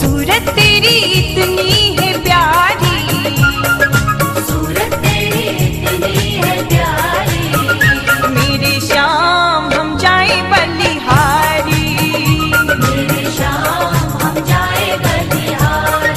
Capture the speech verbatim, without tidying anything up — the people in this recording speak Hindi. सूरत तेरी इतनी है।